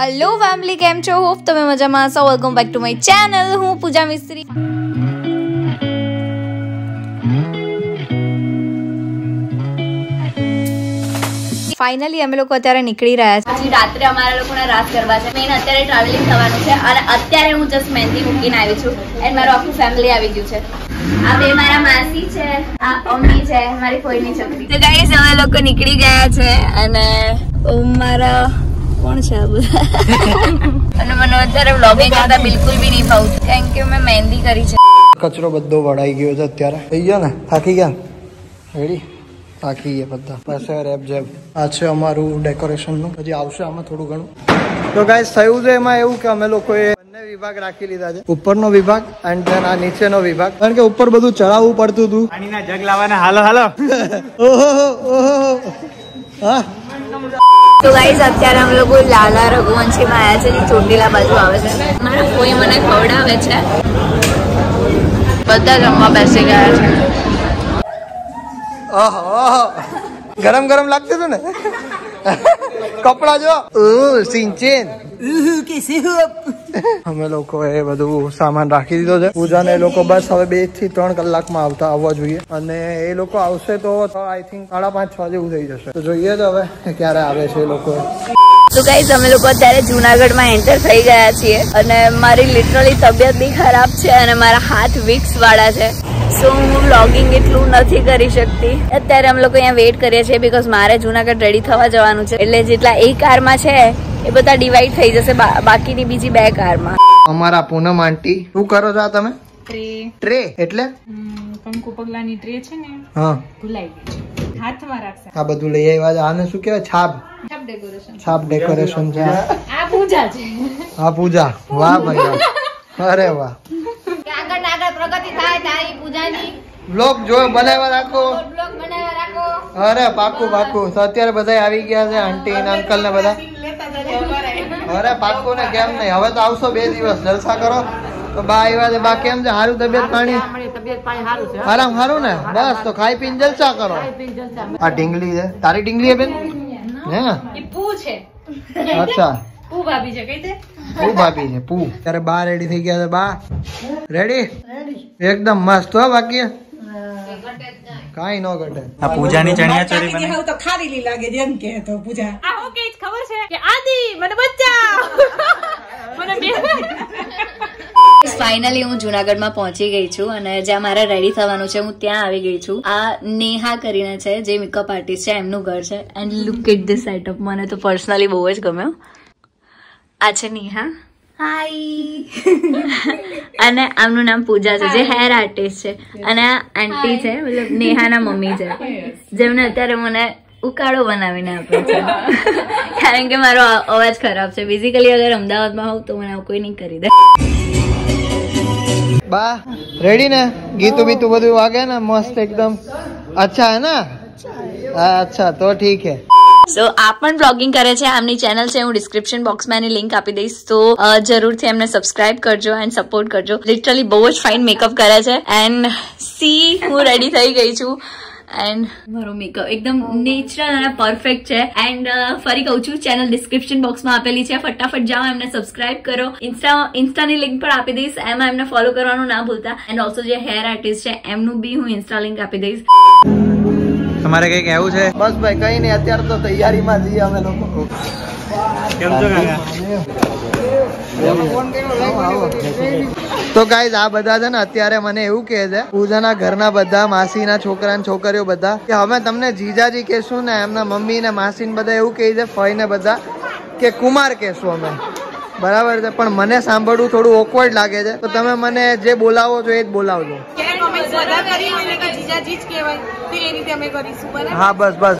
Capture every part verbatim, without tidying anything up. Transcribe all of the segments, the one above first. Hello family, केम छो? Hope तमे मजामां छो। Welcome back to my channel. हूँ पूजा मिस्त्री। फाइनली अमे लोग अत्यारे निकली रह्या छे। आज रात्रे अमारा लोकोने रास गरबा छे। मेन अत्यारे ट्रावेलिंग थवानुं छे अने अत्यारे हूँ जस्ट मेहंदी मूकीने आवी छुं एंड मारुं आखुं फैमिली आवी गयुं छे। आ बे मारा मासी छे, आ मम्मी छे, मारी कोईनी छोकरी। तो गाइस अमे लोको निकली गया छे अने ओ मारा कौन छे अने मने अत्यारे व्लॉगिंग करता बिल्कुल भी नहीं भाव कारण के मैं मेहंदी करी छे। कचरो बद्दो वड़ाई गयो छे अत्यारे। थई गयो ने? थाकी गया? रेडी? थाकी गया बद्दा। पाछे रेप जेब। आ छे અમારું ડેકોરેશન નું। હજી આવશે આમાં થોડું ઘણું। તો ગાઈસ થયું છે એમાં એવું કે અમે લોકો એ બંને વિભાગ રાખી લીધા છે। ઉપરનો વિભાગ એન્ડ ધેન આ નીચેનો વિભાગ કારણ કે ઉપર બધું ચડાવવું પડતું હતું। પાણીના જગ લાવવાના। હાલો હાલો। ઓહો ઓહો। હા। तो गाइस अत्यारे हम लोग लाला रघुवंशी में आया है। चोटीला बाजू आवे छे। मारा कोई मने खवडावे छे। बधा जमवा बेसी गया छे। ओहो गरम गरम लागते छे ने। कपड़ा जो ओ सिंचेन ओहो कैसे हो आप। हमें लोग ए बधु सामान राखी दीधो छे। पूजा ने लोग बस हवे બે થી ત્રણ કલાક માં આવતા આવવા જોઈએ અને એ લોકો આવશે તો आई थिंक સાડા પાંચ છ જેવું થઈ જશે। તો જોઈએ તો હવે ક્યારે આવે છે એ લોકો। તો गाइस અમે લોકો અત્યારે જૂનાગઢ માં એન્ટર થઈ ગયા છીએ અને મારી લિટરલી તબિયત બી ખરાબ છે અને મારા હાથ વિક્સ વાળા છે। सो हूँ व्लॉगिंग एटलू नहीं करी सकती। अत्यारे हम लोग अहीं वेट करीए छे बिकॉज मारे जूनागढ़ रेडी थवा जवानुं छे एटले जेटला एक कार में छे ए बधा डिवाइड थई जशे बाकीनी बीजी बे कार में। अमारा पूनम आंटी शुं करो छो तमे? ट्रे ट्रे एटले कंकुपगलानी ट्रे छे ने। हां भुलाई गई छे। हाथ में राखशे। आ बधुं लई आव्या छे। आने शुं कहेवाय? छाप छाप डेकोरेशन। छाप डेकोरेशन छे। आ पूजा छे। आ पूजा। वाह भाई अरे वाह। प्रगति थाय तारी पूजानी व्लॉग जो बनावा राखो। व्लॉग बनावा राखो। अरे पाकू पाकू। तो અત્યારે બધાય આવી ગયા છે આંટી અને અંકલ ને બધા લેતા જજો ઘરે। અરે પાકુ ને કેમ નહી હવે તો આવશો બે દિવસ જલસા કરો। તો બા આવ્યા છે। બા કેમ છે? સારું તબિયત પાણી? અમારી તબિયત પાણી સારું છે। આરામ સારું ને? બસ તો ખાઈ પીને જલસા કરો। ખાઈ પીને જલસા। આ ઢીંગલી છે તારી? ઢીંગલી હે બેન? હે એ પુ છે। અચ્છા પુ ભાભી છે કઈ દે। પુ ભાભી છે પુ। ત્યારે બા રેડી થઈ ગયા છે। બા રેડી एकदम मस्त हो। बाकी काई नो घटे। आ पूजा नी चणिया चोली बने तो खारी ली लागे जेम के तो पूजा आ हो के खबर छे के आदि मने बचाओ मने फाइनली हूँ जूनागढ़ में पहुंची गई छू। ज्यां मारे रेडी थवानुं छे हूँ त्यां आवी गई छू। आ नेहा करीने छे जे मेकअप आर्टिस्ट है एमनुं घर छे and look at this setup. मने तो पर्सनली बहु ज गम्यो। आ छे नेहा। आमनु नाम पूजा है जे हेयर आर्टिस्ट है अने आंटी है मतलब नेहाना मम्मी है जेमने अत्यारे मने उकाड़ो बनावीने आप्यो छे कारण के मारो अवाज खराब छे। बेसिकली अगर अमदावाद में होव तो मने आवुं कोई नहीं करी दे। बा रेडी ने? गीतू बीतू बधुं वागे ने? मस्त एकदम। अच्छा है ना? अच्छा तो ठीक है। सो so, आप पण ब्लॉगिंग करे छे। आमनी चैनल छे हूँ डिस्क्रिप्शन बॉक्स में आनी लिंक आपी दईश। तो जरूर थी एमने सब्सक्राइब करजो एंड सपोर्ट करजो। लिटरली बहु ज फाइन मेकअप करे छे एंड सी हूँ रेडी थई गई छू एंड मारो मेकअप एकदम नेचरल अने परफेक्ट छे। एंड फरी कहू छू चैनल डिस्क्रिप्शन बॉक्स में आपेली छे। फटाफट जाओ एमने सब्सक्राइब करो। इंस्टा इंस्टा नी लिंक पण आपी दईश एमां एमने फॉलो करवानुं ना भूलता। एंड ऑल्सो जे हेयर आर्टिस्ट छे एमनुं बी हूँ इंस्टा लिंक आपी दईश। તમારે કઈ કહેવું છે? બસ ભાઈ કઈ નહીં અત્યારે તો તૈયારીમાં જઈએ અમે લોકો। કેમ છો કાકા? તો ગાઈઝ આ બધા છે ને અત્યારે મને એવું કહે છે પૂજાના ઘરના બધા માસીના છોકરા ને છોકરીઓ બધા કે હવે તમને જીજાજી કહેશું ને એમના મમ્મી ને માસી ને બધા એવું કહે છે ફઈ ને બધા કે કુમાર કહેશું અમે બરાબર છે પણ મને સાંભળવું થોડું ઓકવર્ડ લાગે છે તો તમે મને જે બોલાવો છો એ જ બોલાવજો। हाँ बस बस।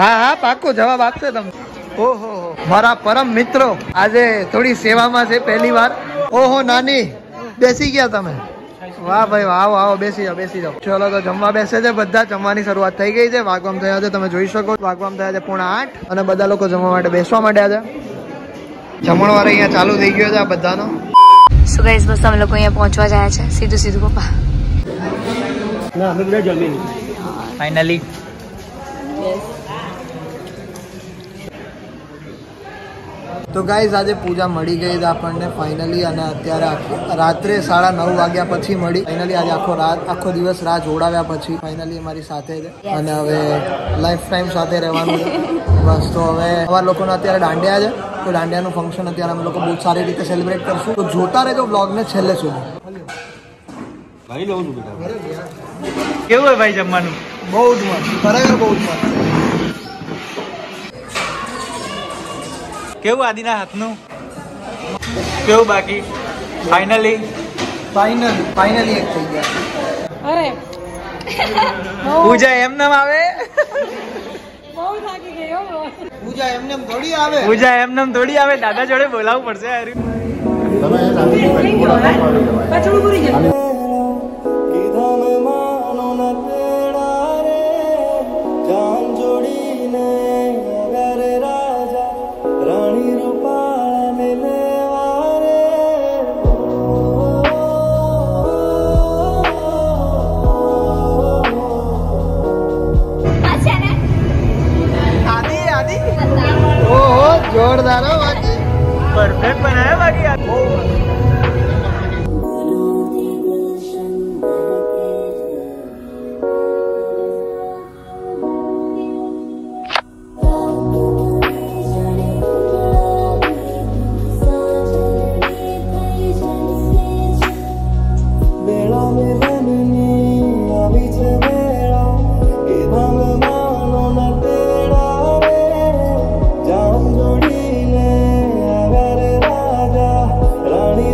हाँ हाँ पाको जवाब आपसे तम। ओहो मारा परम मित्रों आज थोड़ी सेवा में से पहली बार। ओहो नानी बेसी गया तमे? वाह भाई वाह वाह। बेसी जाओ बेसी जाओ। चलो तो जमवा बेसे छे बधा। जमवानी शरूआत थई गई छे। वागवाम थया छे तमे जोई शको। वागवाम थया छे पूणा आठ अने बधा लोको जमवा माटे बेसवा माट्या छे। जमणवार अहींया चालू थई गयो छे आ बधानो। सो गाइस बस हम लोग अहींया पहोंचवा जाया छे। सीधू सीधू पप्पा ना हमें बिना जल्दी नहीं। फाइनली તો ગાઈઝ આજે પૂજા મળી ગઈ આપણને ફાઇનલી, અને અત્યારે રાત્રે સાડા નવ વાગ્યા પછી મળી. ફાઇનલી આજે આખો રાત આખો દિવસ રાહ જોડાવ્યા પછી ફાઇનલી અમારી સાથે છે અને હવે લાઈફ ટાઈમ સાથે રહેવાનું છે બસ. તો હવે અમારા લોકોના અત્યારે દાંડિયા છે, તો દાંડિયાનું ફંક્શન અત્યારે અમે લોકો બહુ સારી રીતે સેલિબ્રેટ કરશું. તો જોતા રહેજો બ્લોગને છેલ્લે સુધી. ભાઈ લઉં છું બેટા. કેવું હોય ભાઈ જમવાનું? બહુ જ મસ્ત, ખરેખર બહુ જ મસ્ત. કેવું આદિના હાથનું? કેવું બાકી? ફાઇનલી ફાઇનલી ફાઇનલી એક થઈ ગયા. અરે પૂજા એમ નામ આવે. બહુ થાકી ગયો. પૂજા એમ નામ થોડી આવે. પૂજા એમ નામ થોડી આવે. દાદા જોડે બોલાવવું પડશે. અરે તમે પાછળ ઉભરી જાવ. जोरदार हो बाकी, परफेक्ट बनाया बाकी यार. Rani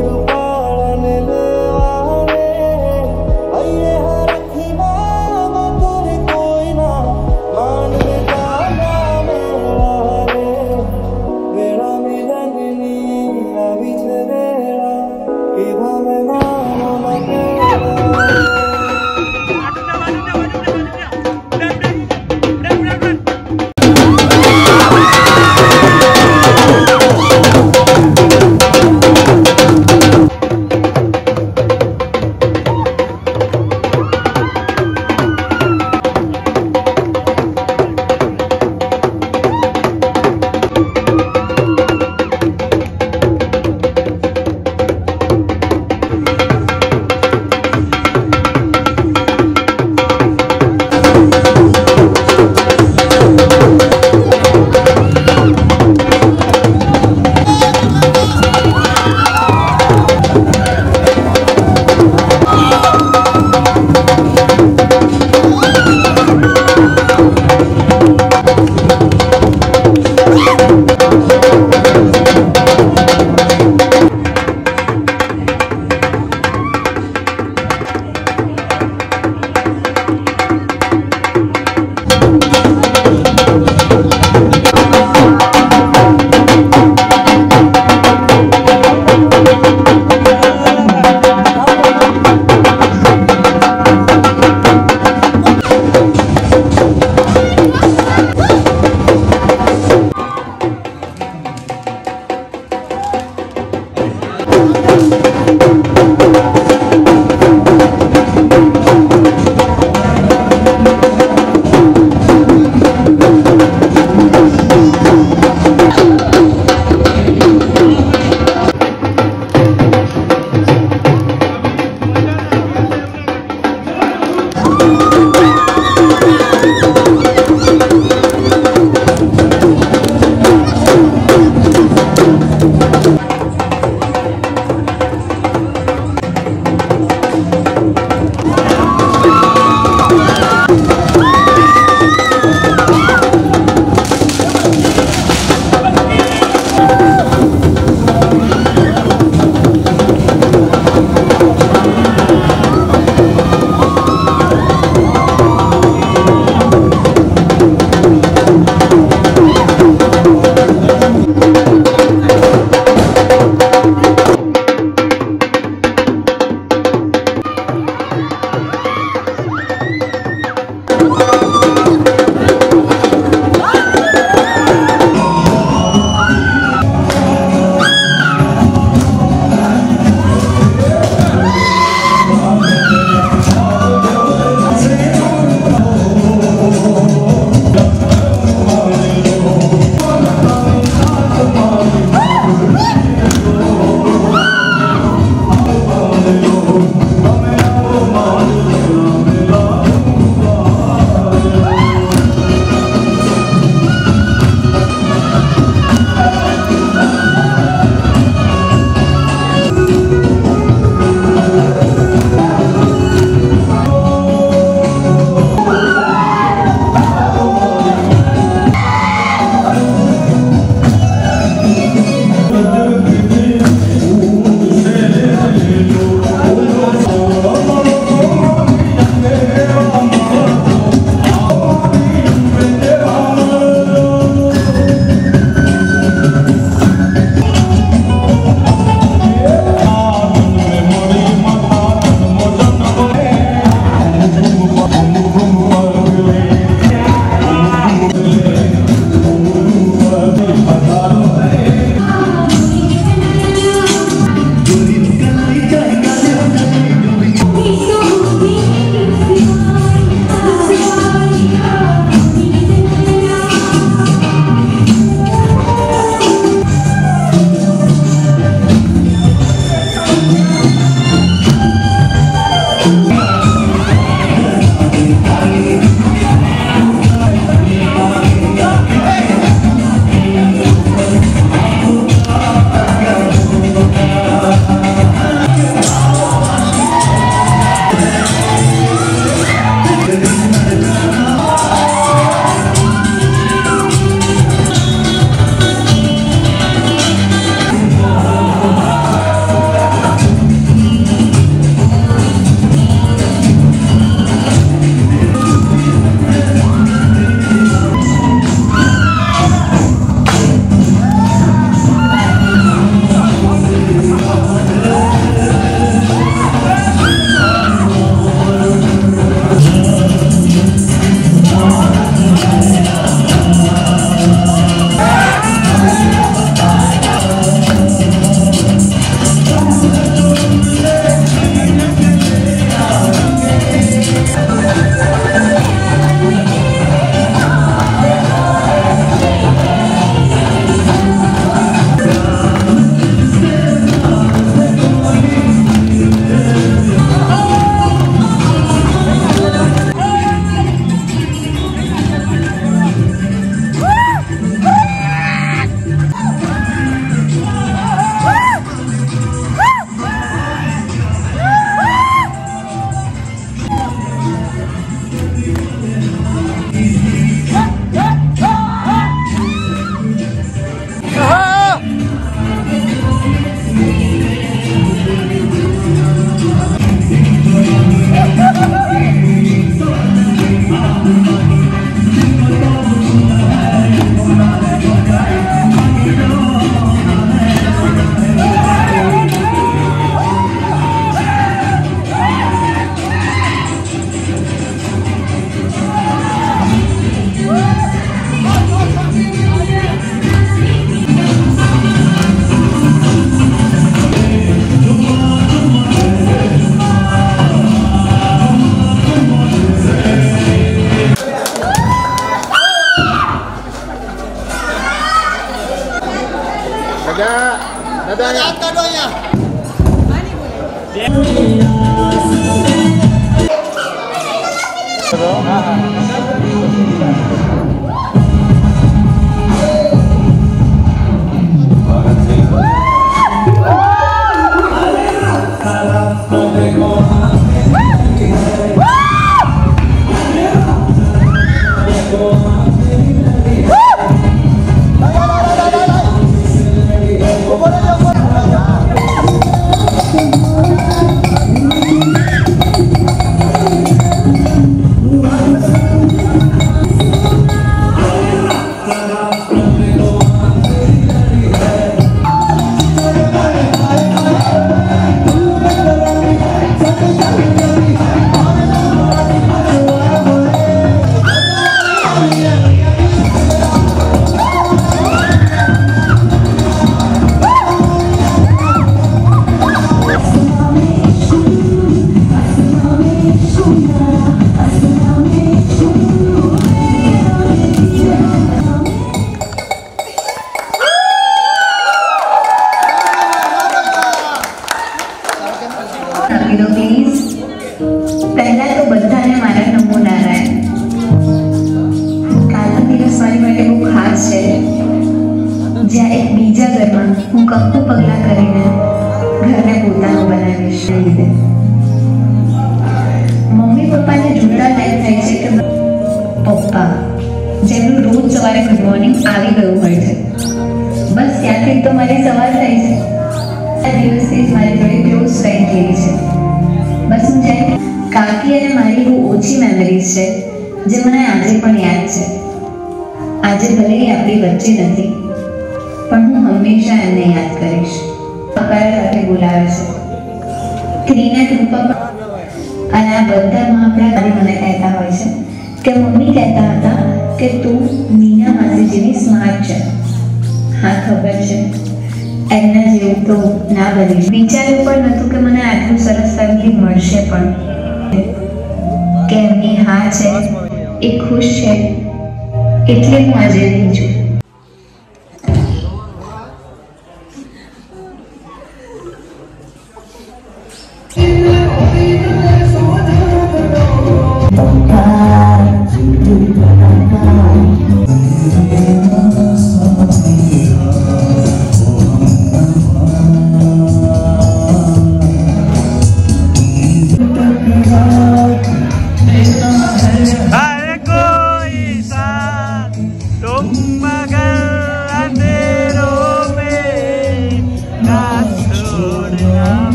दादा दादा यहाँ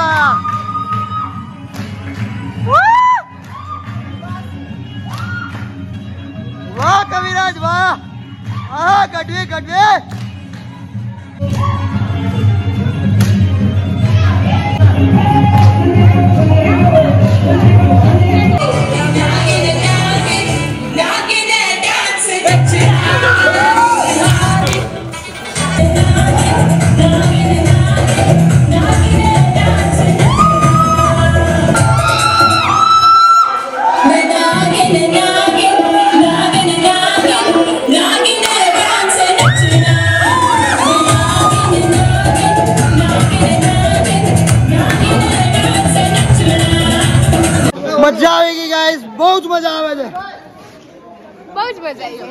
होगा। वाह कविराज वाह, आहा कटवे कटवे। मजा आएगी गाइस, बहुत मजा आवे, बहुत मजा आएगी,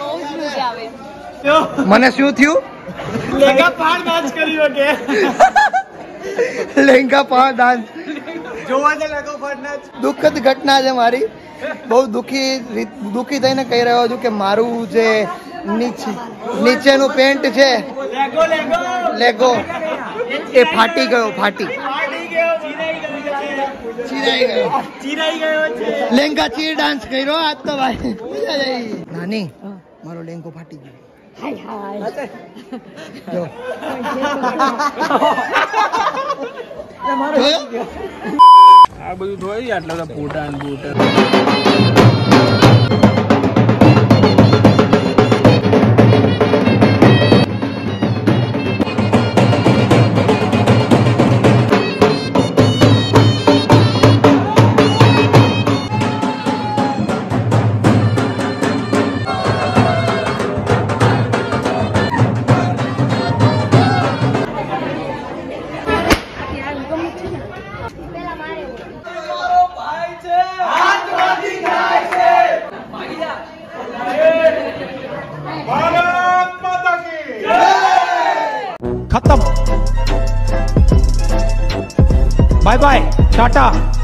बहुत मजा आवे। मने शू थियो लहंगा पहाड़ डांस करियो के लहंगा पहाड़ डांस જોવા દે લગો ફટના। દુખદ ઘટના છે મારી, બહુ દુખી દુખી થઈને કહી રહ્યો છું કે મારું જે નીચે નીચેનું પેન્ટ છે લેગો લેગો લેગો એ ફાટી ગયો, ફાટી लेंगा चीर डांस करो आज तो भाई नानी मारो लेंगो फाटी गयो। हाय हाय जो आ बधु धोई आटला બધા પોટા ને બોટા खत्म, बाय बाय टाटा।